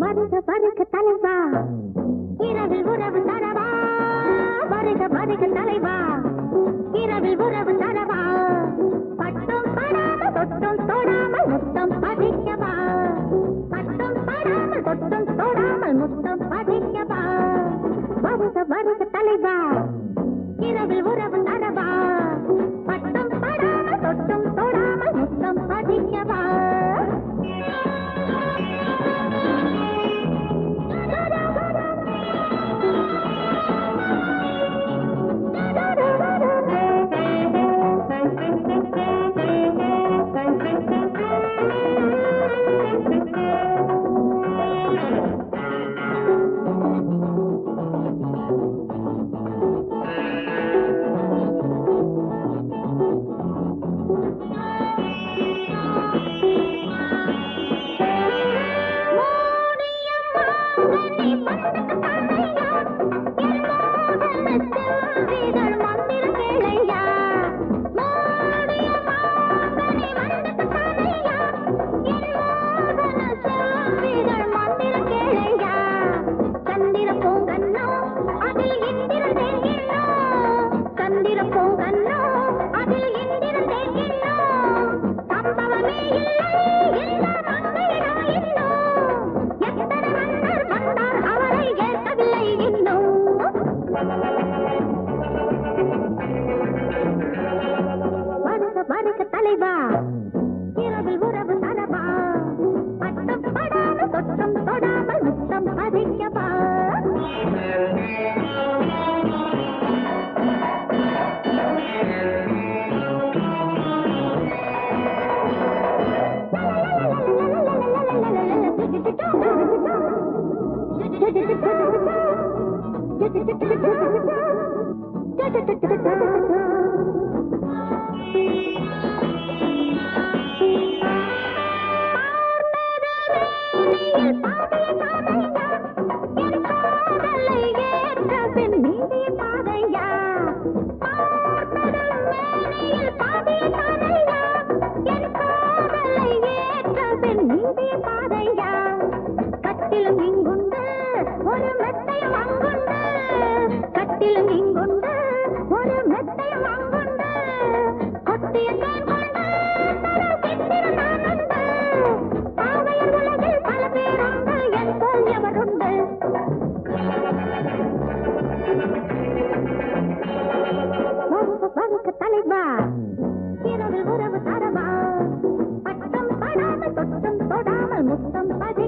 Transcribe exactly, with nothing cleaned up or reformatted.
வருக வருக தலைவா, இரவில் உறவு தரவா. வருக வருக தலைவா, இரவில் உறவு தரவா. பட்டும் படாமல் தொட்டும் தோடாமல் முத்தம் பதிக்கவா. பட்டும் படாமல் தொட்டும் தோடாமல் முத்தம் பதிக்கவா. வருக வருக தலைவா, இரவில் உறவு தரவா. பட்டும் படாமல் தொட்டும் தோடாமல் முத்தம் பதிக்கவா. முத்தம் பதி